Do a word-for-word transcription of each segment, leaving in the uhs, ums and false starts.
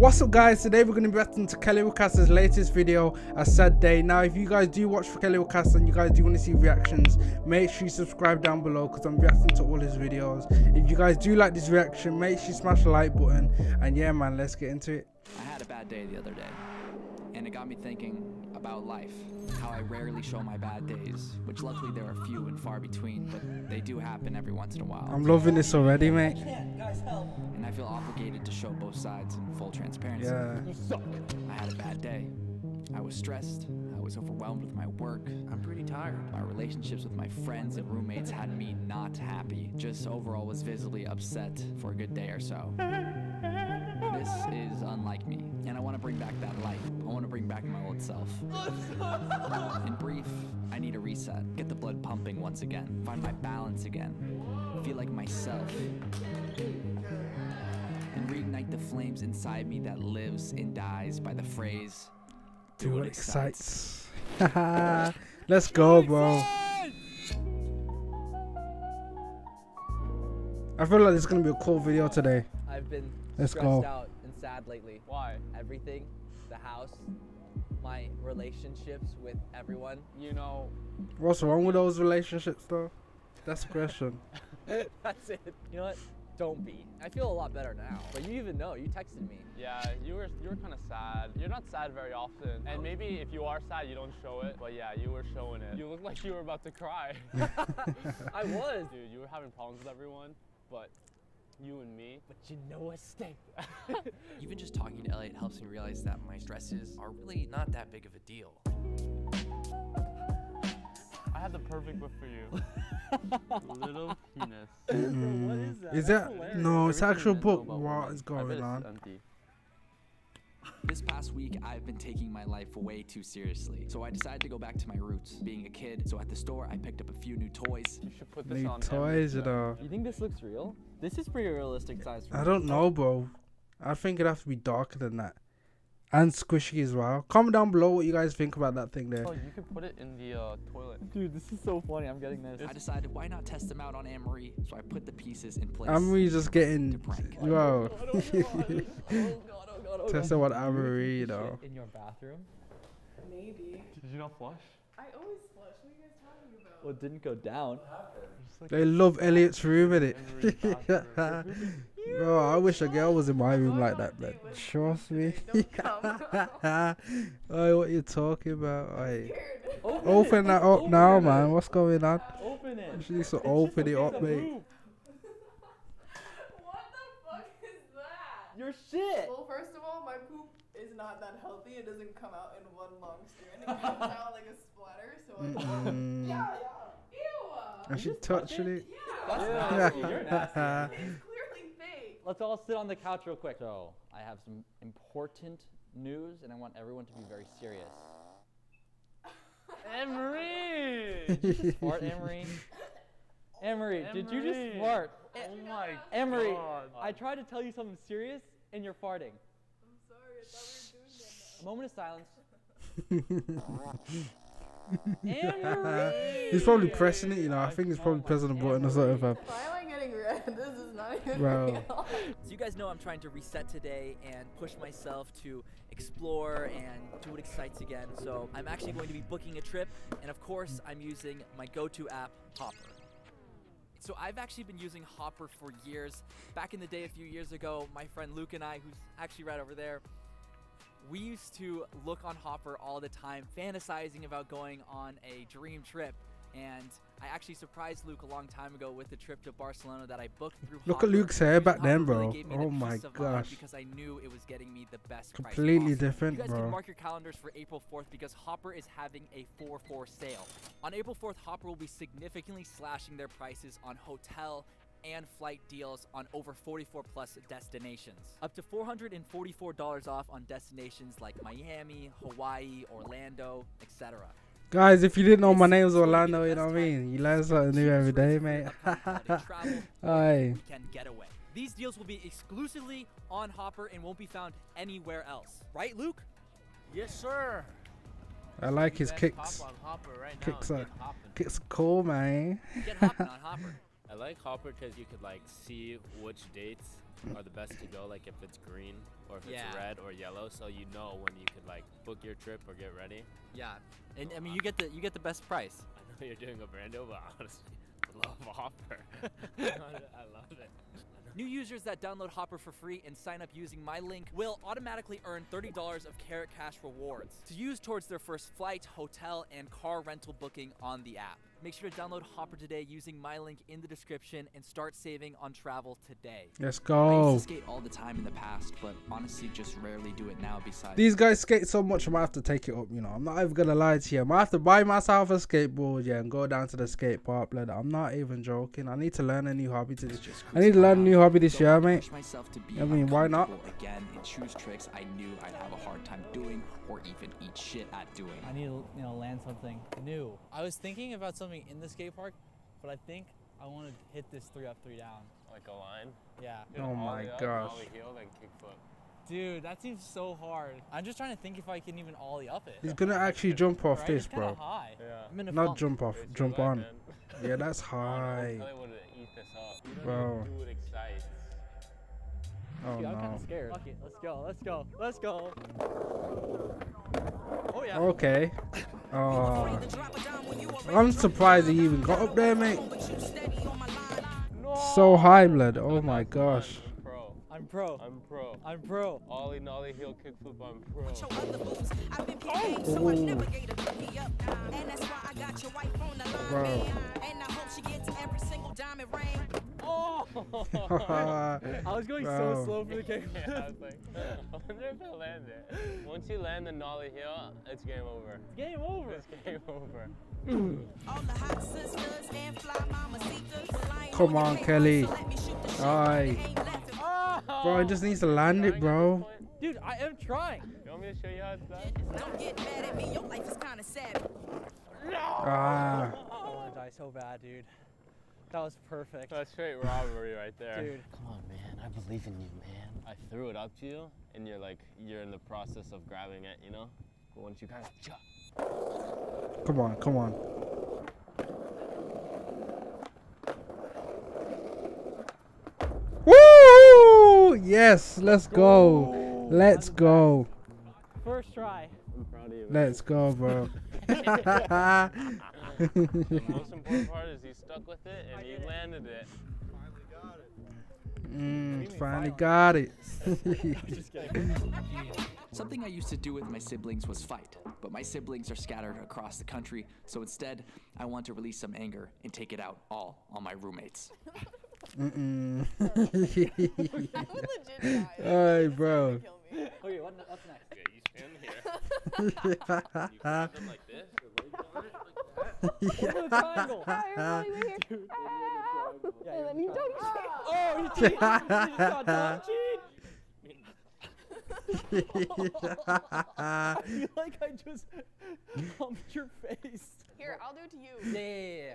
What's up guys, today we're going to be reacting to Kelly Wakasa's latest video, A Sad Day. Now if you guys do watch for Kelly Wakasa and you guys do want to see reactions, make sure you subscribe down below because I'm reacting to all his videos. If you guys do like this reaction, make sure you smash the like button, and yeah man, let's get into it. I had a bad day the other day and it got me thinking about life, how I rarely show my bad days, which luckily there are few and far between, but they do happen every once in a while. I'm loving this already, mate. And I feel obligated to show both sides in full transparency. Yeah. You suck. I had a bad day. I was stressed. I was overwhelmed with my work. I'm pretty tired. My relationships with my friends and roommates had me not happy. Just overall was visibly upset for a good day or so. This is unlike me, and I want to bring back that light. I want to bring back my old self. In brief, I need a reset. Get the blood pumping once again. Find my balance again. Feel like myself. And reignite the flames inside me that lives and dies by the phrase, do what excites. Let's go, bro. I feel like it's going to be a cool video today. I've been Let's stressed go. out and sad lately. Why? Everything, the house, my relationships with everyone. You know. What's wrong with those relationships, though? That's the question. That's it. You know what? Don't be. I feel a lot better now. But you even know. You texted me. Yeah, you were you were kind of sad. You're not sad very often, and maybe if you are sad, you don't show it. But yeah, you were showing it. You looked like you were about to cry. I was, dude. You were having problems with everyone, but. You and me, but you know what's stake. Even just talking to Elliot helps me realize that my stresses are really not that big of a deal. I have the perfect book for you. Little penis. Mm. What is that? Is that That's no? It's an actual book. What is going on? Empty. This past week, I've been taking my life way too seriously, so I decided to go back to my roots, being a kid. So at the store, I picked up a few new toys. You should put this new on. Toys, you know. You think this looks real? This is pretty realistic size. For I me. don't know, bro. I think it'd have to be darker than that, and squishy as well. Comment down below what you guys think about that thing there. Oh, you can put it in the uh, toilet. Dude, this is so funny. I'm getting this. I decided why not test them out on Anne-Marie, so I put the pieces in place. Anne-Marie's just getting, bro. Oh, Tessa, what Anne-Marie, you know. In your bathroom? Maybe. Did you not flush? I always flush. What are you guys talking about? Well, it didn't go down. What happened? Like they love Elliot's room, innit? Bro, I wish a girl was in my room oh, like that, man. Trust me. Oh, what are you talking about? Oy. Open, open that up open now, it. man. What's going on? Open it. She needs to it's open it up, mate. Your shit. Well, first of all, my poop is not that healthy. It doesn't come out in one long strand. It comes out like a splatter. So I'm like, mm. yeah, yeah. Ew. And she touching it. Yeah. That's nasty. You're nasty. It's clearly fake. Let's all sit on the couch real quick. So I have some important news, and I want everyone to be very serious. Anne-Marie. Did you just fart, Anne-Marie? Anne-Marie, did you just fart? Oh my God. Anne-Marie, I tried to tell you something serious, and you're farting. I'm sorry, I thought we were doing that. A moment of silence. Anne-Marie! He's probably pressing it, you know. I think he's probably pressing a button or something. Why am I getting red? This is not even real. So you guys know I'm trying to reset today and push myself to explore and do what excites again. So I'm actually going to be booking a trip, and of course, I'm using my go-to app, Hopper. So I've actually been using Hopper for years. Back in the day, a few years ago, my friend Luke and I, who's actually right over there, we used to look on Hopper all the time, fantasizing about going on a dream trip. And I actually surprised Luke a long time ago with a trip to Barcelona that I booked through Look Hopper. at Luke's hair back Hopper then, bro. Really oh my gosh. Because I knew it was getting me the best Completely price different, bro. You guys bro. can mark your calendars for April fourth because Hopper is having a four for sale. On April fourth, Hopper will be significantly slashing their prices on hotel and flight deals on over forty-four plus destinations. Up to four hundred forty-four dollars off on destinations like Miami, Hawaii, Orlando, et cetera. Guys, if you didn't know, my name is Orlando, you know what I mean? You learn something new every day, mate. Alright. These deals will be exclusively on Hopper and won't be found anywhere else. Right, Luke? Yes, sir. I like his kicks. Kicks are cool, man. Get hopping on Hopper. I like Hopper because you could, like, see which dates are the best to go, like if it's green. or if yeah. it's red or yellow, so you know when you could like book your trip or get ready. Yeah, and oh, I mean wow. you get the you get the best price. I know you're doing a Brando, but honestly, I love Hopper. I love it. New users that download Hopper for free and sign up using my link will automatically earn thirty dollars of Carrot Cash rewards to use towards their first flight, hotel, and car rental booking on the app. Make sure to download Hopper today using my link in the description and start saving on travel today. Let's go. I used to skate all the time in the past, but honestly just rarely do it now besides... These guys skate so much I might have to take it up, you know. I'm not even going to lie to you. I might have to buy myself a skateboard, yeah, and go down to the skate park, blood. I'm not even joking. I need to learn a new hobby to this. I need to learn a new hobby this year, mate. I mean, why not? Again, and choose tricks I knew I'd have a hard time doing or even eat shit at doing. I need to, you know, land something new. I was thinking about something in the skate park, but I think I want to hit this three up, three down. Like a line? Yeah. Dude, oh my gosh. Ollie heel, then kick flip. Dude, that seems so hard. I'm just trying to think if I can even ollie up it. He's gonna actually jump off right? this, it's bro. High. Yeah. Not pump. Jump off, it's jump on. Yeah, that's high. Bro. Oh dude, no. I'm kind of scared. Fuck it, let's go, let's go, let's go. Oh yeah. Okay. Oh. I'm surprised he even got up there, mate. No. So high, blood. Oh my gosh. I'm pro. I'm pro. I'm pro. Ollie nollie heel kickflip. I'm pro. Bro. Oh. I was going Bro. so slow for the kick. Yeah, I was like, I wonder if I land it. Once you land the nollie heel, it's game over. It's game over. It's game over. Come on, Kelly. Aye. Bro, I just needs to land it, bro. Dude, I am trying. You want me to show you how it's done? Don't get mad at me. Your life is kind of sad. No! Ah. I want to die so bad, dude. That was perfect. That's straight robbery right there. Dude. Come on, man. I believe in you, man. I threw it up to you, and you're like, you're in the process of grabbing it, you know? But once you kind of chop. Come on, come on. Yes, let's go. Ooh, let's go. Bad. First try. I'm proud of you, man. Let's go, bro. The most important part is he stuck with it and he landed it. Finally got it. Mm, finally got it. Just kidding. Something I used to do with my siblings was fight, but my siblings are scattered across the country, so instead, I want to release some anger and take it out all on my roommates. Mm-mm. I would legit die. All right, bro. Okay, what, what's next? Okay, you stand here. You grab them like this, your legs on it, like that. Yeah. Oh, you don't cheat. Oh, you cheat. You just got done cheat. I feel like I just bumped your face. Here, I'll do it to you. Yeah, yeah, yeah.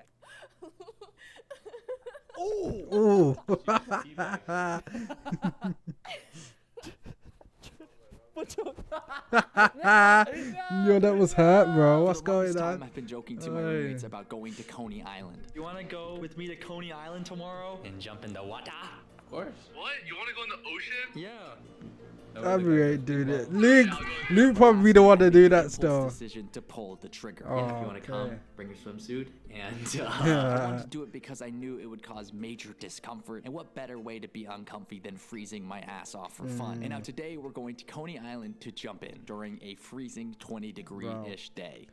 Oh! Yo, that was hurt, bro. What's going on? I've been joking to my roommates about going to Coney Island. You want to go with me to Coney Island tomorrow and jump in the water? Of course. What? You want to go in the ocean? Yeah. I would do that. Luke, Luke probably don't want to do that still. Decision to pull the trigger. Oh, yeah, if you want to okay. come, bring your swimsuit. And uh, yeah. I wanted to do it because I knew it would cause major discomfort. And what better way to be uncomfy than freezing my ass off for mm. fun? And now today we're going to Coney Island to jump in during a freezing twenty degree ish wow. day.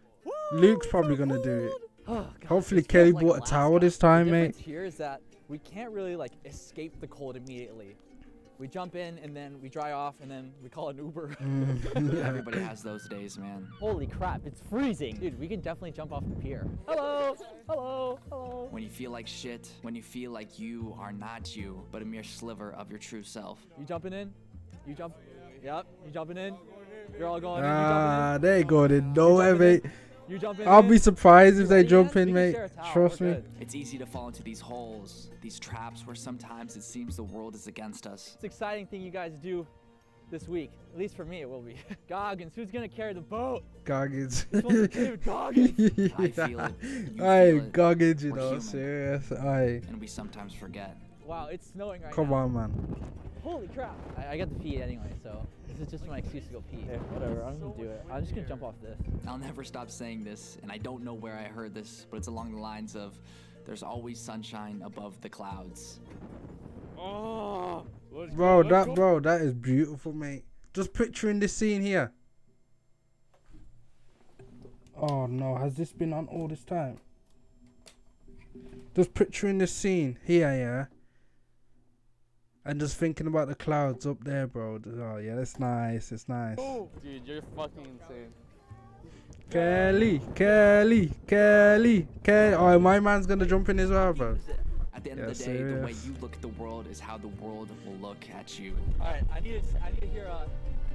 Luke's probably gonna do it. Oh, God, hopefully, Kelly bought like a towel this time, the mate. Here is that we can't really like escape the cold immediately. We jump in and then we dry off and then we call an Uber. Mm. Everybody has those days, man. Holy crap, it's freezing. Dude, we can definitely jump off the pier. Hello, hello, hello. When you feel like shit, when you feel like you are not you, but a mere sliver of your true self. You jumping in? You jump? Yep, you jumping in? You're all going in. You ah, in. They go to no way. You jump in. I'll be surprised if they jump in, mate. Trust me. It's easy to fall into these holes, these traps where sometimes it seems the world is against us. It's an exciting thing you guys do this week. At least for me, it will be. Goggins, who's gonna carry the boat? Goggins. Dude, Goggins. I feel it. I Goggins, you know, serious. I. And we sometimes forget. Wow, it's snowing right now. Come on, man. Holy crap! I, I got to pee anyway, so this is just my excuse to go pee. Hey, whatever, I'm gonna do it. I'm just gonna jump off this. I'll never stop saying this, and I don't know where I heard this, but it's along the lines of, there's always sunshine above the clouds. Oh, bro, that bro, that is beautiful, mate. Just picturing this scene here. Oh no, has this been on all this time? Just picturing this scene here, yeah. And just thinking about the clouds up there, bro. Oh yeah, that's nice. It's nice. Oh, dude, you're fucking insane. Kelly, Kelly, Kelly, Kelly. Oh, my man's gonna jump in as well, bro. At the end yeah, of the day, serious. The way you look at the world is how the world will look at you. All right, I need to, I need to hear a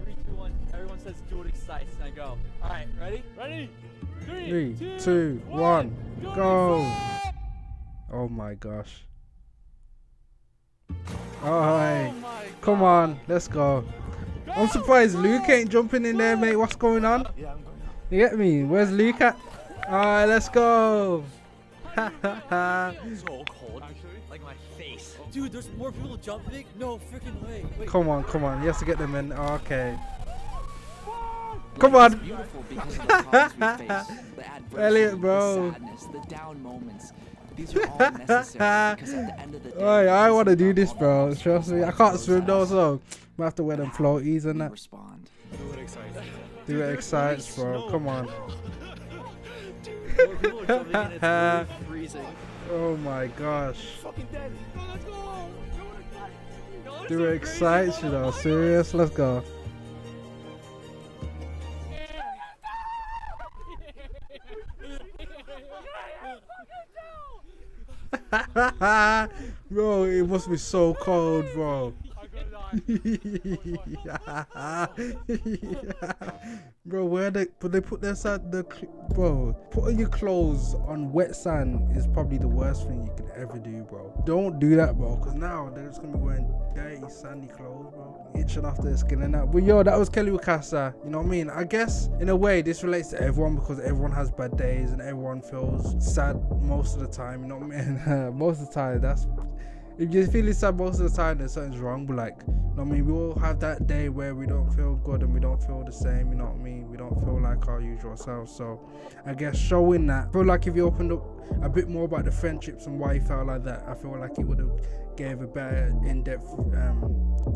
three, two, one. Everyone says do what excites, and I go. All right, ready? Ready? Three, three two, two, one, one. Go! Excites! Oh my gosh. Alright, oh come on, let's go. go I'm surprised go, Luke ain't jumping in go. there, mate. What's going on? Yeah, I'm going you get me? Where's Luke at? Alright, let's go. Ha ha ha. So cold, actually. Like my face. Dude, there's more people jumping? No freaking way. Wait. Come on, come on. He has to get them in. Okay. Come on. Elliot, bro. These are all necessary because at the end of the day, oh, yeah, I want to do this, bro. Trust me, I can't swim though, so I have to wear them floaties and that. Respond. Do it excites. Do it excites, bro. Come on. Oh my gosh. Do it excites, you know? Serious? Let's go. Bro, it must be so cold, bro. Bro, where they put they put their sand, the bro, putting your clothes on wet sand is probably the worst thing you could ever do, bro. Don't do that, bro, because now they're just gonna be wearing dirty, sandy clothes, bro, itching off their skin and that. But yo, that was Kelly Wakasa. You know what I mean? I guess in a way this relates to everyone because everyone has bad days and everyone feels sad most of the time. You know what I mean? Most of the time, that's. If you're feeling sad most of the time, then something's wrong. But like, you know what I mean, we all have that day where we don't feel good and we don't feel the same. You know what I mean? We don't feel like our usual selves. So I guess showing that, I feel like if you opened up a bit more about the friendships and why you felt like that, I feel like it would have gave a better in-depth um,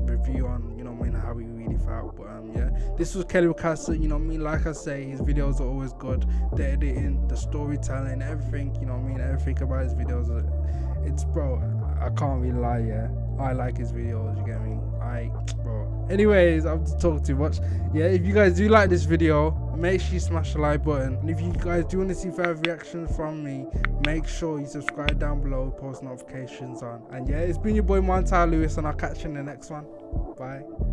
review on, you know what I mean, how he really felt. But um, yeah, this was Kelly Wakasa. You know what I mean? Like I say, his videos are always good. The editing, the storytelling, everything. You know what I mean? Everything about his videos, it's bro. I can't really lie, yeah. I like his videos, you get me? I, bro. Anyways, I've talked too much. Yeah, if you guys do like this video, make sure you smash the like button. And if you guys do want to see further reactions from me, make sure you subscribe down below, post notifications on. And yeah, it's been your boy Montell Louis, and I'll catch you in the next one. Bye.